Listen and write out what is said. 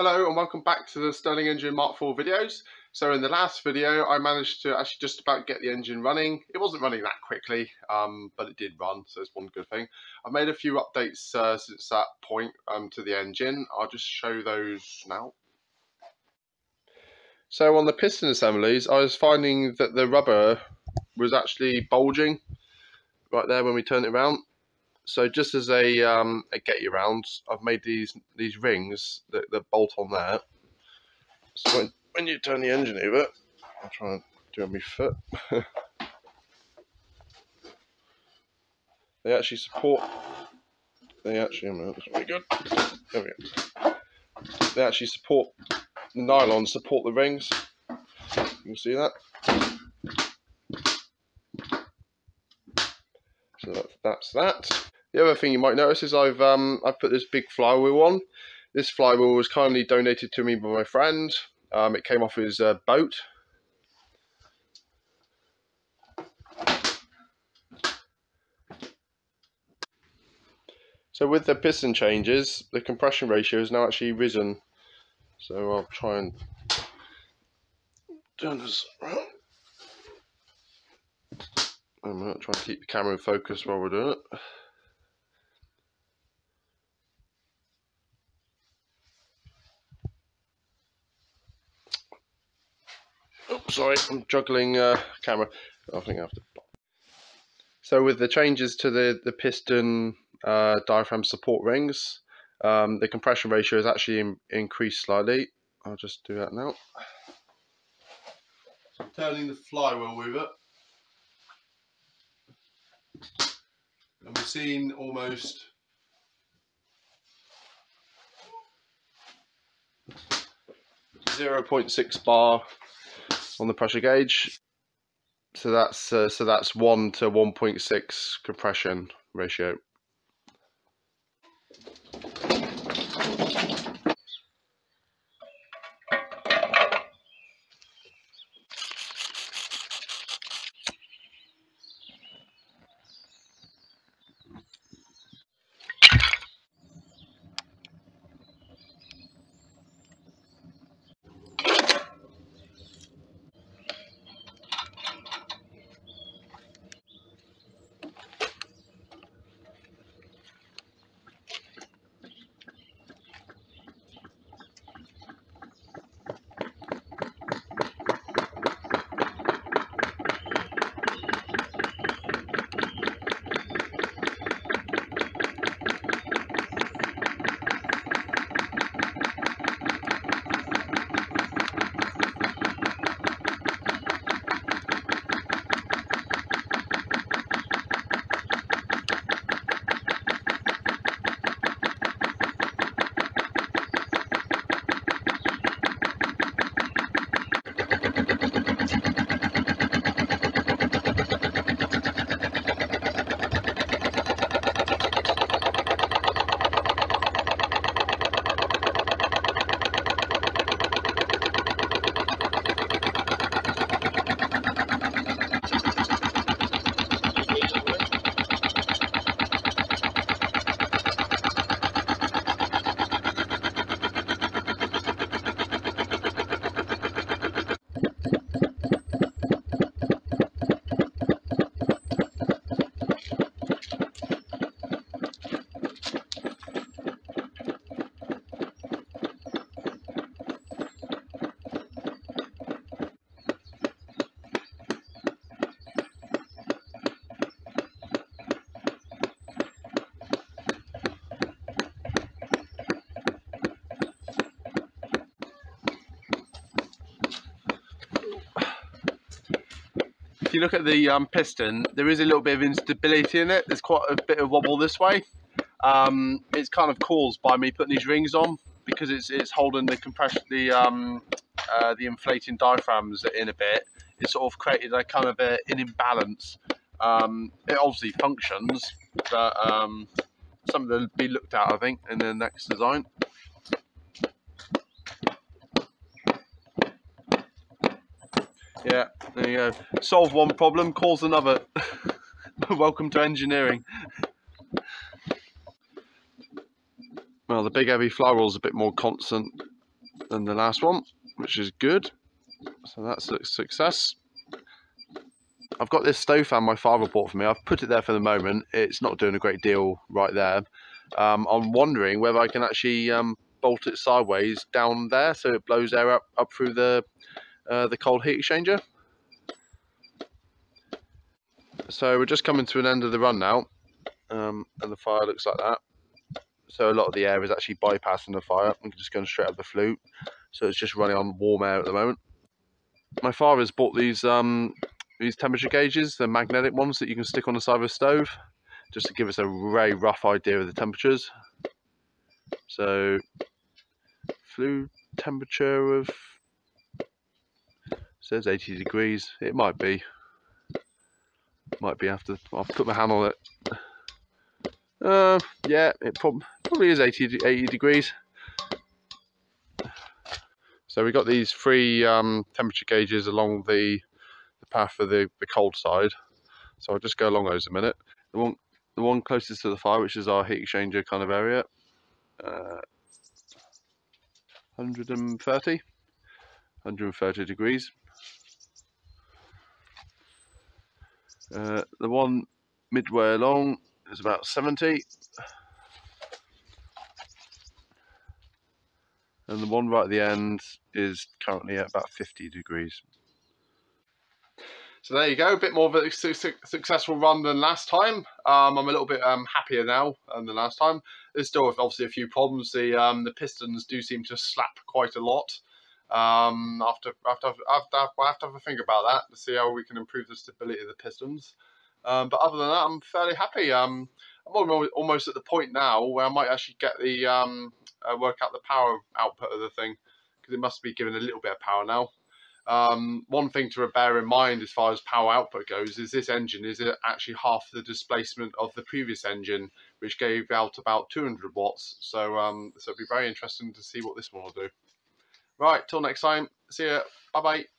Hello and welcome back to the Stirling engine mark 4 videos. So in the last video I managed to actually just about get the engine running. It wasn't running that quickly, but it did run, so it's one good thing. I've made a few updates since that point to the engine. I'll just show those now. So on the piston assemblies, I was finding that the rubber was actually bulging right there when we turn it around. So just as a get you round, I've made these rings that bolt on there. So when you turn the engine over, I'll try and do it on my foot. They actually support. That's really good. There we go. They actually support the nylon, support the rings. You can see that. So that's that. The other thing you might notice is I've put this big flywheel on. This flywheel was kindly donated to me by my friend. It came off his boat. So with the piston changes, the compression ratio has now actually risen. So I'll try and turn this around. I'm going to try and keep the camera in focus while we're doing it. Sorry, I'm juggling camera. I think I have to. So with the changes to the piston diaphragm support rings, the compression ratio has actually increased slightly. I'll just do that now. So I'm turning the flywheel with it, and we've seen almost .6 bar. On the pressure gauge, so that's 1 to 1.6 compression ratio. If you look at the piston, there is a little bit of instability in it. There's quite a bit of wobble this way. It's kind of caused by me putting these rings on because it's holding the compression, the inflating diaphragms in a bit. It's sort of created a kind of an imbalance. It obviously functions, but something that'll be looked at, I think, in the next design. Yeah, there you go. Solve one problem, cause another. Welcome to engineering. Well, the big heavy flywheel's a bit more constant than the last one, which is good. So that's a success. I've got this stove fan my father bought for me. I've put it there for the moment. It's not doing a great deal right there. I'm wondering whether I can actually bolt it sideways down there so it blows air up through the cold heat exchanger. So we're just coming to an end of the run now, and the fire looks like that. So a lot of the air is actually bypassing the fire. I'm just going straight up the flue, so it's just running on warm air at the moment. My father's bought these temperature gauges, the magnetic ones that you can stick on the side of a stove, just to give us a very rough idea of the temperatures. So flue temperature of, it says 80 degrees. It might be after. I'll put my hand on it. Yeah, it probably is 80 degrees. So we got these three temperature gauges along the path for the cold side. So I'll just go along those a minute. The one closest to the fire, which is our heat exchanger kind of area, 130 degrees. The one midway along is about 70, and the one right at the end is currently at about 50 degrees. So there you go, a bit more of a successful run than last time. I'm a little bit happier now than last time. There's still obviously a few problems. The pistons do seem to slap quite a lot. We'll have to have a think about that to see how we can improve the stability of the pistons. But other than that, I'm fairly happy. I'm almost at the point now where I might actually get the work out the power output of the thing, because it must be giving a little bit of power now. One thing to bear in mind as far as power output goes is this engine is actually half the displacement of the previous engine, which gave out about 200 watts. So it'll be very interesting to see what this one will do. Right, till next time. See ya. Bye bye.